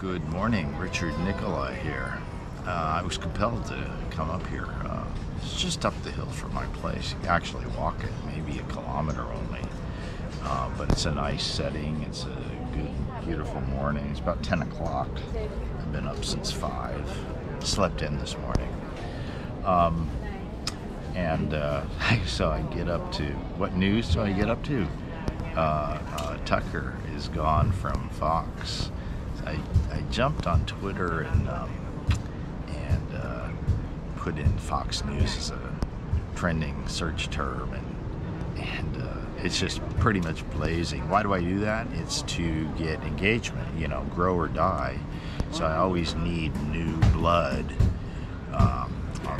Good morning, Richard Nikoley here. I was compelled to come up here. It's just up the hill from my place. You can actually walk it, maybe a kilometer only. But it's a nice setting. It's a good, beautiful morning. It's about 10 o'clock. I've been up since 5. Slept in this morning. So I get up to, what news do I get up to? Tucker is gone from Fox. I jumped on Twitter and put in Fox News as a trending search term, and it's just pretty much blazing. Why do I do that? It's to get engagement, you know, grow or die. So I always need new blood on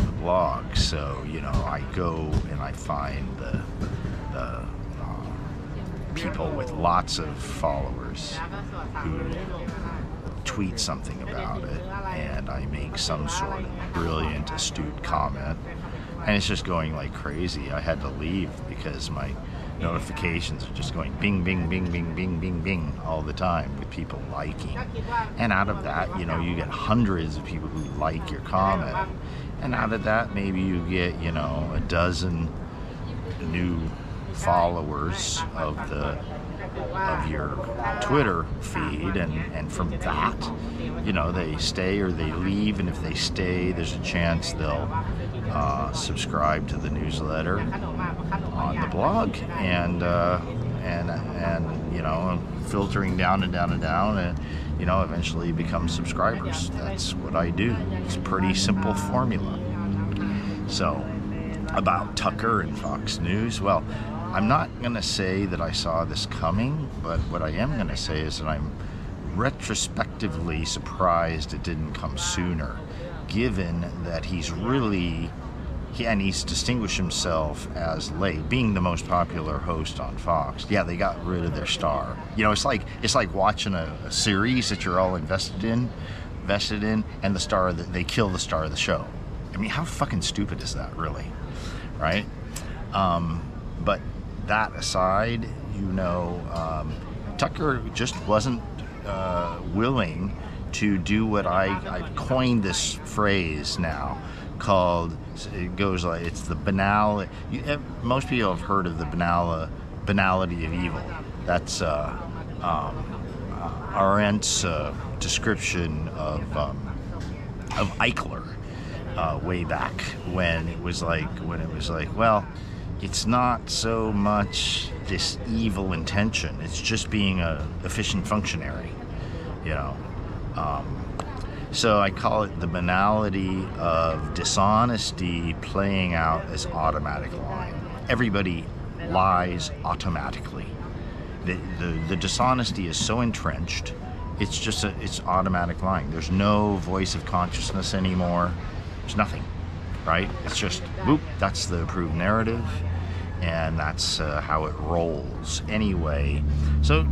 the blog. So, you know, I go and I find the people with lots of followers who tweet something about it, and I make some sort of brilliant, astute comment, and it's just going like crazy. I had to leave because my notifications are just going bing, bing, bing, bing, bing, bing, bing all the time with people liking, and out of that, you know, you get hundreds of people who like your comment, and out of that, maybe you get, you know, a dozen new followers of your Twitter feed, and from that, you know, they stay or they leave, and if they stay, there's a chance they'll subscribe to the newsletter on the blog, and you know, filtering down and down and down, and you know, eventually become subscribers. That's what I do. It's a pretty simple formula. So about Tucker and Fox News, well, I'm not going to say that I saw this coming, but what I am going to say is that I'm retrospectively surprised it didn't come sooner, given that he's really, he's distinguished himself as late, being the most popular host on Fox. Yeah, they got rid of their star. You know, it's like watching a series that you're all invested in, and the star that they kill the star of the show. I mean, how fucking stupid is that, really? Right? But that aside, you know, Tucker just wasn't willing to do what I've coined this phrase now called, it goes like, it's the banal, most people have heard of the banality of evil. That's Arendt's description of Eichler way back when it was like, well, it's not so much this evil intention, it's just being a efficient functionary, you know. So I call it the banality of dishonesty playing out as automatic lying. Everybody lies automatically. The dishonesty is so entrenched, it's just it's automatic lying. There's no voice of consciousness anymore. There's nothing, right? It's just, whoop, that's the approved narrative, and that's how it rolls anyway. So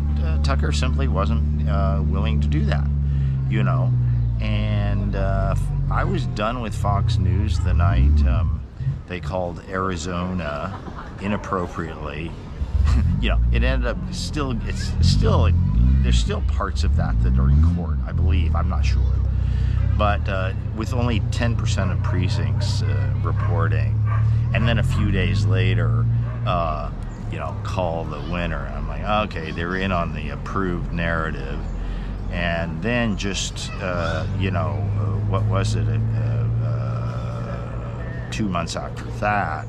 Tucker simply wasn't willing to do that, you know, and I was done with Fox News the night they called Arizona inappropriately. You know, it ended up there's still parts of that are in court, I believe, I'm not sure. But with only 10% of precincts reporting, and then a few days later, you know, call the winner. I'm like, okay, they're in on the approved narrative, and then just you know, what was it? 2 months after that,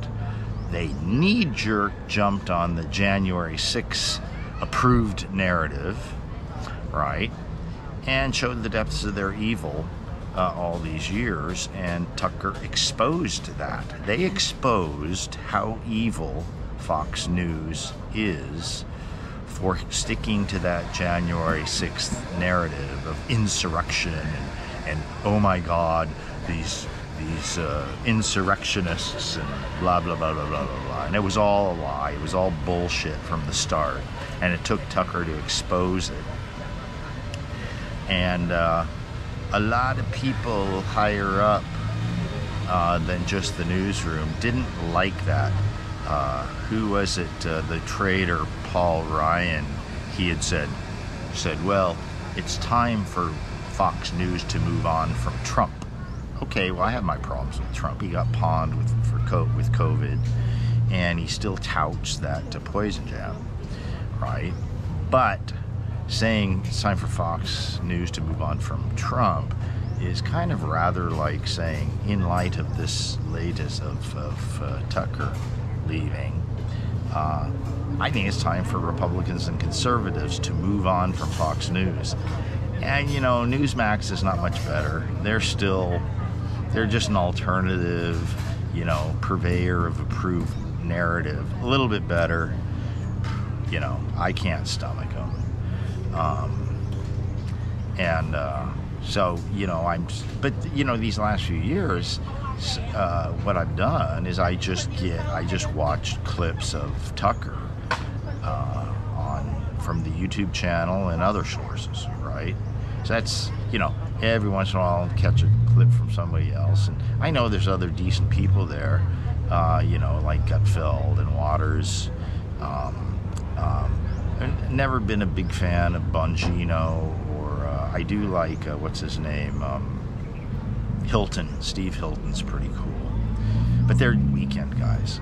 they knee-jerk jumped on the January 6th approved narrative, right, and showed the depths of their evil. All these years, and Tucker exposed that. They exposed how evil Fox News is for sticking to that January 6th narrative of insurrection and oh my God, these insurrectionists and blah, blah, blah, blah, blah, blah, blah. And it was all a lie. It was all bullshit from the start. And it took Tucker to expose it. And, a lot of people higher up than just the newsroom didn't like that. Who was it? The traitor Paul Ryan. He had said, well, it's time for Fox News to move on from Trump. Okay, well, I have my problems with Trump. He got pawned with COVID, and he still touts that poison jab, right? But saying it's time for Fox News to move on from Trump is kind of rather like saying, in light of this latest of Tucker leaving, I think it's time for Republicans and conservatives to move on from Fox News. And, you know, Newsmax is not much better. They're just an alternative, you know, purveyor of approved narrative. A little bit better. You know, I can't stomach them. So, you know, but, you know, these last few years, what I've done is I just watched clips of Tucker from the YouTube channel and other sources, right? So that's, you know, every once in a while I'll catch a clip from somebody else. And I know there's other decent people there, you know, like Gutfeld and Waters. I've never been a big fan of Bongino, or I do like, what's his name? Hilton. Steve Hilton's pretty cool. But they're weekend guys.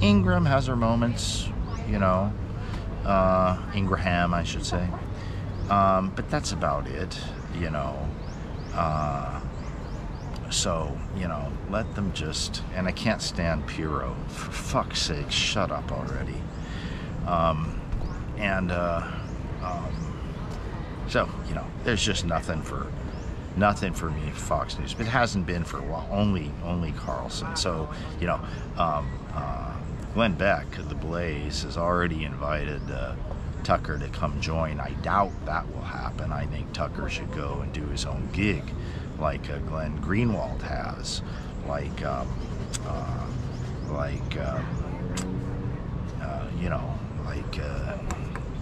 Ingraham has her moments, you know. Ingraham, I should say. But that's about it, you know. You know, let them just... And I can't stand Pirro. For fuck's sake, shut up already. You know, there's just nothing for me, Fox News. It hasn't been for a while. Only Carlson. So, you know, Glenn Beck, The Blaze, has already invited Tucker to come join. I doubt that will happen. I think Tucker should go and do his own gig, like Glenn Greenwald has, you know, like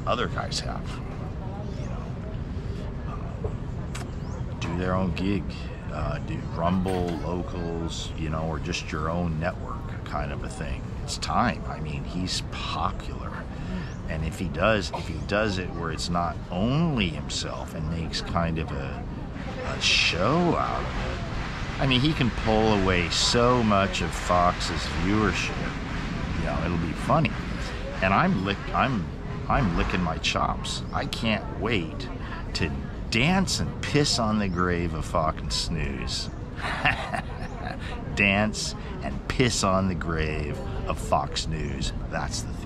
other guys have. Their own gig, do Rumble, Locals, you know, or just your own network kind of a thing. It's time. I mean, he's popular, and if he does it where it's not only himself and makes kind of a show out of it, I mean, he can pull away so much of Fox's viewership. You know, it'll be funny. And I'm licking my chops. I can't wait to dance and piss on the grave of Fox News. Dance and piss on the grave of Fox News. That's the thing.